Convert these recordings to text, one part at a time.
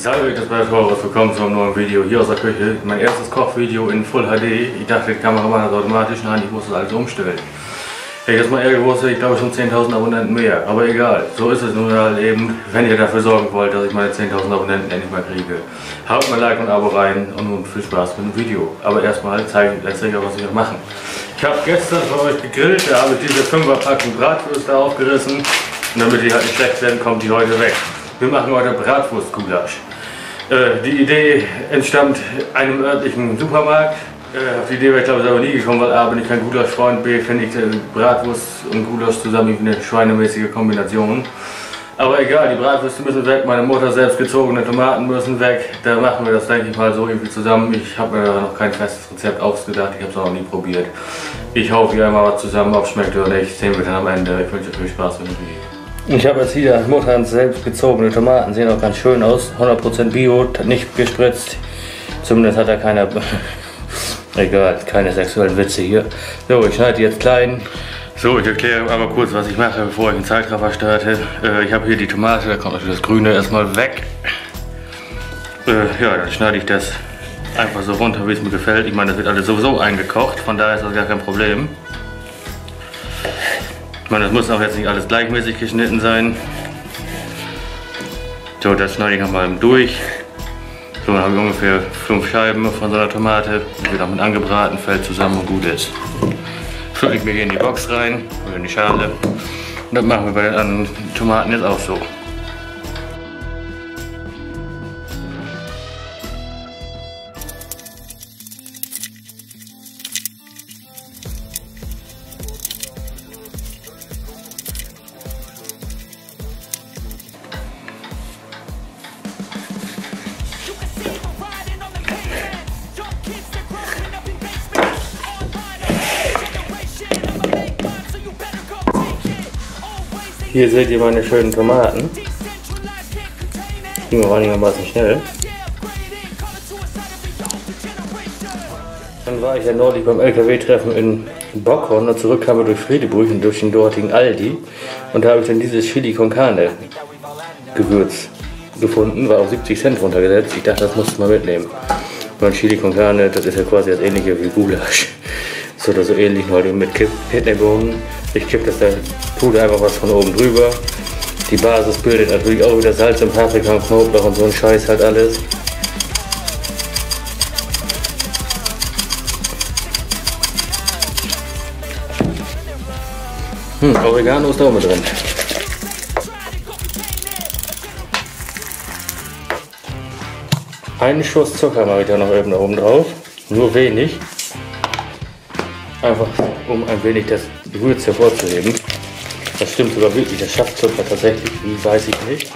Salve euch das Bratwurst, willkommen zu einem neuen Video hier aus der Küche. Mein erstes Kochvideo in Full HD. Ich dachte, die Kameramann hat automatisch, nein, ich muss das alles umstellen. Hätte ich das mal eher gewusst, hätte ich glaube schon 10.000 Abonnenten mehr. Aber egal, so ist es nun halt eben, wenn ihr dafür sorgen wollt, dass ich meine 10.000 Abonnenten endlich mal kriege. Haut mal Like und Abo rein und nun viel Spaß mit dem Video. Aber erstmal erzähle ich euch, was wir machen. Ich habe gestern für euch gegrillt, da habe ich diese 5er-Packen Bratwürste aufgerissen. Und damit die halt nicht schlecht werden, kommt die heute weg. Wir machen heute Bratwurst Gulasch. Die Idee entstammt einem örtlichen Supermarkt. Auf die Idee wäre ich glaube ich aber nie gekommen, weil A, bin ich kein Gulasch-Freund, B, finde ich Bratwurst und Gulasch zusammen eine schweinemäßige Kombination. Aber egal, die Bratwürste müssen weg, meine Mutter selbst gezogene Tomaten müssen weg. Da machen wir das denke ich mal so irgendwie zusammen. Ich habe mir noch kein festes Rezept ausgedacht, ich habe es auch noch nie probiert. Ich hoffe hier einmal was zusammen, ob es schmeckt oder nicht, sehen wir dann am Ende. Ich wünsche euch viel Spaß mit dem Video. Ich habe jetzt hier Mutterhand selbst gezogene Tomaten, sehen auch ganz schön aus, 100% Bio, nicht gespritzt, zumindest hat er keine, egal, keine sexuellen Witze hier. So, ich schneide die jetzt klein. So, ich erkläre einmal kurz, was ich mache, bevor ich den Zeitraffer starte. Ich habe hier die Tomate, da kommt natürlich das Grüne erstmal weg. Ja, dann schneide ich das einfach so runter, wie es mir gefällt. Ich meine, das wird alles sowieso eingekocht, von daher ist das gar kein Problem. Ich meine, das muss auch jetzt nicht alles gleichmäßig geschnitten sein. So, das schneide ich nochmal durch. So, dann habe ich ungefähr 5 Scheiben von so einer Tomate. Die wird auch mit angebraten, fällt zusammen und gut ist. Schneide ich mir hier in die Box rein, oder in die Schale. Und das machen wir bei den anderen Tomaten jetzt auch so. Hier seht ihr meine schönen Tomaten. Die gehen wir einigermaßen schnell. Dann war ich ja neulich beim LKW-Treffen in Bockhorn und zurück kam ich durch Friedeburg und durch den dortigen Aldi. Und da habe ich dann dieses Chili con Carne Gewürz gefunden, war auf 70 Cent runtergesetzt. Ich dachte, das musste man mitnehmen. Und Chili con Carne, das ist ja quasi das ähnliche wie Gulasch. So oder so ähnlich, nur halt mit Kidneybohnen. Ich kippe das da, tue einfach was von oben drüber. Die Basis bildet natürlich auch wieder Salz und Paprika und Knoblauch und so ein Scheiß halt alles. Oregano ist da auch mit drin. Einen Schuss Zucker mache ich da noch eben da oben drauf, nur wenig. Einfach um ein wenig das Gewürz hervorzuheben. Das stimmt sogar wirklich, das schafft Zucker tatsächlich, wie weiß ich nicht.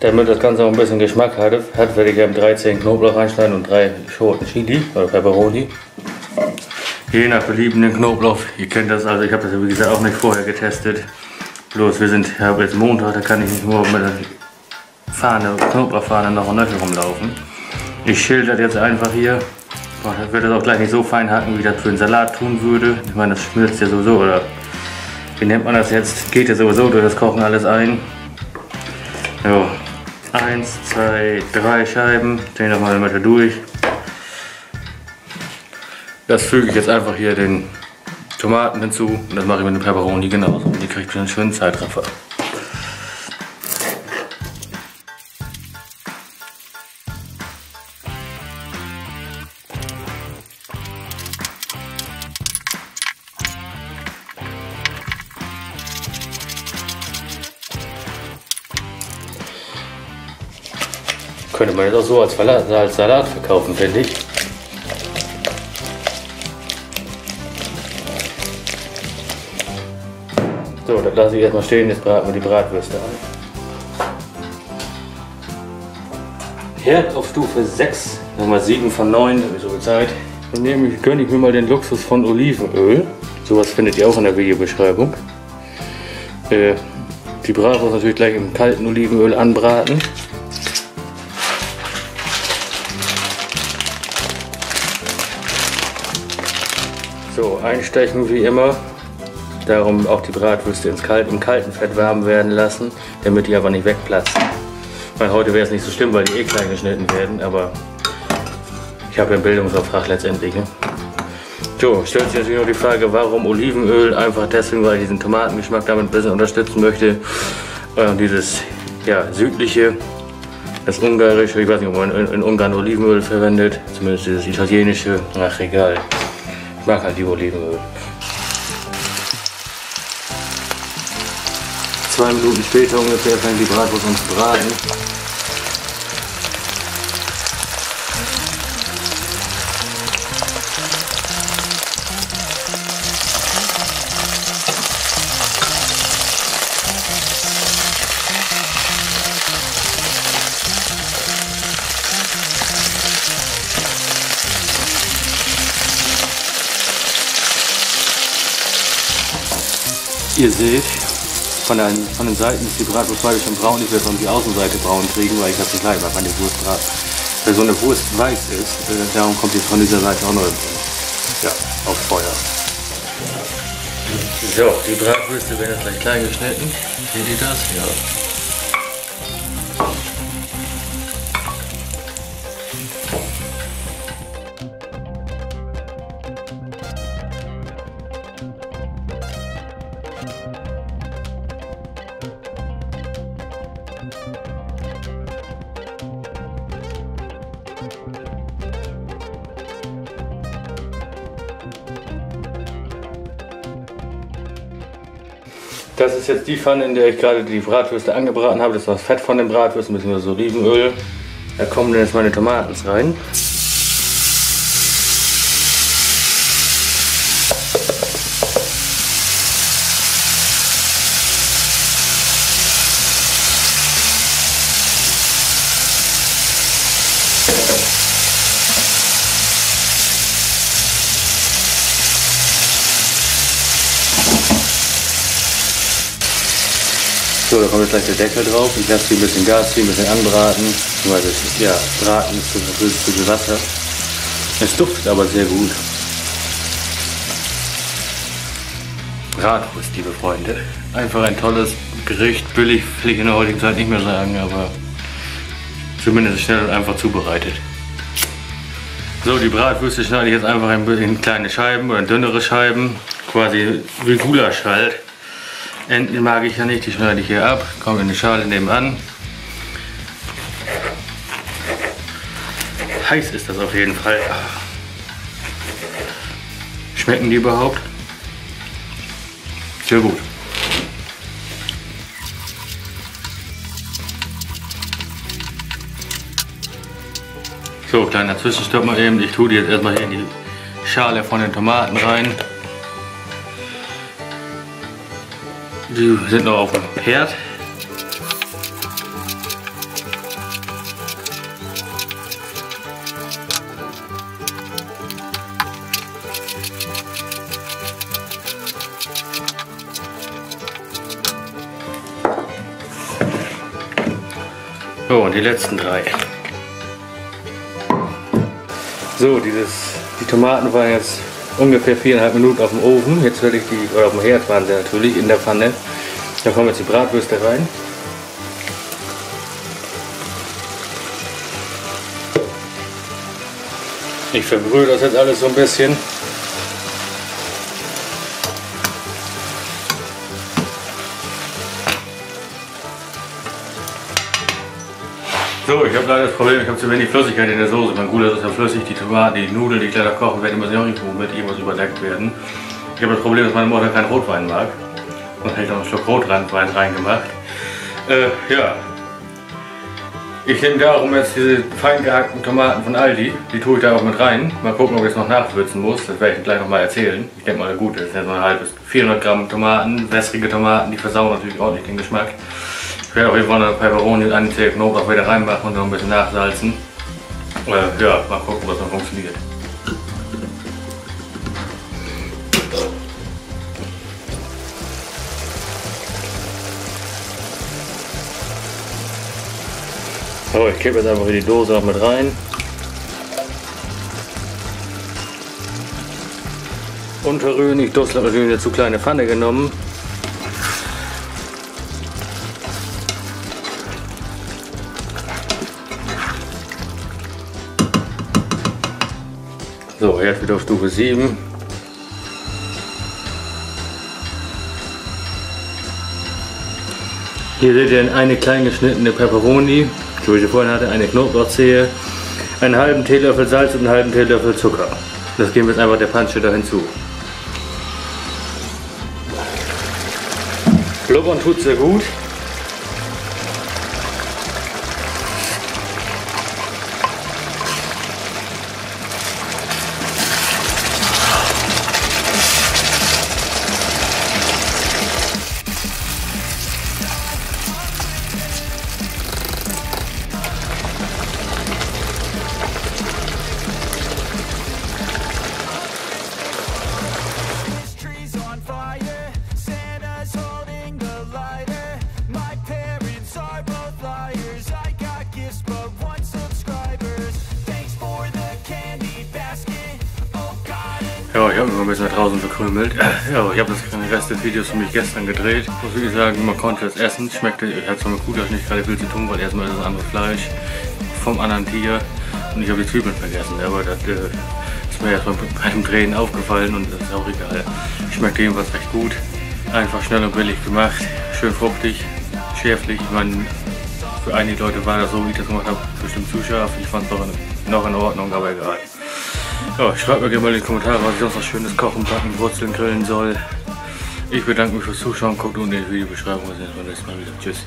Damit das Ganze auch ein bisschen Geschmack hat werde ich ja 13 Knoblauch reinschneiden und 3 Schoten Chili oder Peperoni. Je nach Belieben den Knoblauch, ihr kennt das, also ich habe das ja wie gesagt auch nicht vorher getestet. Bloß wir sind ja jetzt Montag, da kann ich nicht nur mit der Fahne, Knoblauchfahne noch und nöcher rumlaufen. Ich schäle das jetzt einfach hier. Ich werde das auch gleich nicht so fein hacken, wie das für einen Salat tun würde. Ich meine, das schmilzt ja sowieso, oder wie nennt man das jetzt? Geht ja sowieso durch das Kochen alles ein. So, 1, 2, 3 Scheiben. Drehen nochmal in der Mitte durch. Das füge ich jetzt einfach hier den Tomaten hinzu. Und das mache ich mit dem Peperoni genauso. Und die kriegt einen schönen Zeitraffer. Könnte man das auch so als Salat verkaufen, finde ich. So, das lasse ich erstmal stehen, jetzt braten wir die Bratwürste an. Herd auf Stufe 6, nochmal 7 von 9, so viel Zeit. Dann gönne ich mir mal den Luxus von Olivenöl. Sowas findet ihr auch in der Videobeschreibung. Die Bratwurst natürlich gleich im kalten Olivenöl anbraten. So, einstechen wie immer, darum auch die Bratwürste im kalten Fett warm werden lassen, damit die aber nicht wegplatzen. Weil heute wäre es nicht so schlimm, weil die eh klein geschnitten werden, aber ich habe ja einen Bildungsauftrag letztendlich. Ne? So, stellt sich natürlich noch die Frage, warum Olivenöl? Einfach deswegen, weil ich diesen Tomatengeschmack damit ein bisschen unterstützen möchte. Dieses ja, südliche, das ungarische, ich weiß nicht, ob man in Ungarn Olivenöl verwendet, zumindest dieses italienische, ach egal. Ich mag halt die Olivenöl. 2 Minuten später ungefähr fängt die Bratwurst an zu braten. Ihr seht, von den Seiten ist die Bratwurst beide schon braun. Ich werde es um die Außenseite braun kriegen, weil ich habe das gleich, weil meine Wurst gerade, weil so eine Wurst weiß ist, darum kommt jetzt von dieser Seite auch noch ja, auf Feuer. So, die Bratwürste werden jetzt gleich klein geschnitten. Seht ihr das? Ja. Das ist jetzt die Pfanne, in der ich gerade die Bratwürste angebraten habe. Das war das Fett von den Bratwürsten, ein bisschen so Olivenöl. Da kommen jetzt meine Tomaten rein. So, da kommt jetzt gleich der Deckel drauf. Ich lasse die ein bisschen Gas ziehen, ein bisschen anbraten. Weil das, ja, braten ist zu viel Wasser. Es duftet aber sehr gut. Bratwurst, liebe Freunde. Einfach ein tolles Gericht. Billig will ich in der heutigen Zeit nicht mehr sagen, aber zumindest schnell und einfach zubereitet. So, die Bratwürste schneide ich jetzt einfach ein bisschen in kleine Scheiben oder in dünnere Scheiben. Quasi wie Gulasch halt. Enden mag ich ja nicht, die schneide ich hier ab, kommt in die Schale nebenan. Heiß ist das auf jeden Fall. Schmecken die überhaupt? Sehr gut. So, kleiner Zwischenstopp mal eben. Ich tue die jetzt erstmal hier in die Schale von den Tomaten rein. Die sind noch auf dem Herd. So, und die letzten 3. So, die Tomaten waren jetzt ungefähr 4,5 Minuten auf dem Ofen. Jetzt werde ich die, oder auf dem Herd waren sie natürlich, in der Pfanne. Da kommen jetzt die Bratwürste rein. Ich verbrühe das jetzt alles so ein bisschen. So, ich habe leider das Problem, ich habe zu wenig Flüssigkeit in der Soße. Mein Gulasch ist ja flüssig, die Tomaten, die Nudeln, die ich leider kochen werde, müssen ja auch irgendwo mit irgendwas überdeckt werden. Ich habe das Problem, dass meine Mutter keinen Rotwein mag. Sonst hätte ich noch einen Schluck Rotwein reingemacht. Ja. Ich nehme darum jetzt diese fein gehackten Tomaten von Aldi. Die tue ich da auch mit rein. Mal gucken, ob ich es noch nachwürzen muss. Das werde ich gleich nochmal erzählen. Ich denke mal, gut, das sind jetzt noch ein halbes 400 Gramm Tomaten, wässrige Tomaten, die versauen natürlich ordentlich den Geschmack. Ich werde auf jeden Fall noch Peperoni und Anteil Knoblauch wieder reinmachen und noch ein bisschen nachsalzen. Ja, mal gucken, was noch funktioniert. So, ich kippe jetzt einfach die Dose noch mit rein. Unterrühren, ich dussel natürlich eine zu kleine Pfanne genommen. Wert wieder auf Stufe 7. Hier seht ihr eine klein geschnittene Peperoni, so wie ich vorhin hatte, eine Knoblauchzehe, einen halben Teelöffel Salz und einen halben Teelöffel Zucker. Das geben wir jetzt einfach der Pansche da hinzu. Blubbern tut sehr gut. Ja, ich habe mich ein bisschen nach draußen verkrümelt. Ja, ich habe den Rest des Videos für mich gestern gedreht. Muss wirklich sagen, man konnte es essen. Schmeckte, ich hatte zwar mit Gulasch nicht gerade viel zu tun, weil erstmal ist es anderes Fleisch vom anderen Tier. Und ich habe die Zwiebeln vergessen. Aber das ist mir erstmal beim Drehen aufgefallen und das ist auch egal. Schmeckt jedenfalls recht gut. Einfach schnell und billig gemacht. Schön fruchtig, schärflich. Ich meine, für einige Leute war das so, wie ich das gemacht habe, bestimmt zu scharf. Ich fand es noch in Ordnung, aber egal. Ja, schreibt mir gerne mal in die Kommentare, was ich sonst noch schönes kochen, backen, brutzeln, grillen soll. Ich bedanke mich fürs Zuschauen, guckt unten in die Videobeschreibung und sehen uns beim nächsten Mal wieder. Tschüss.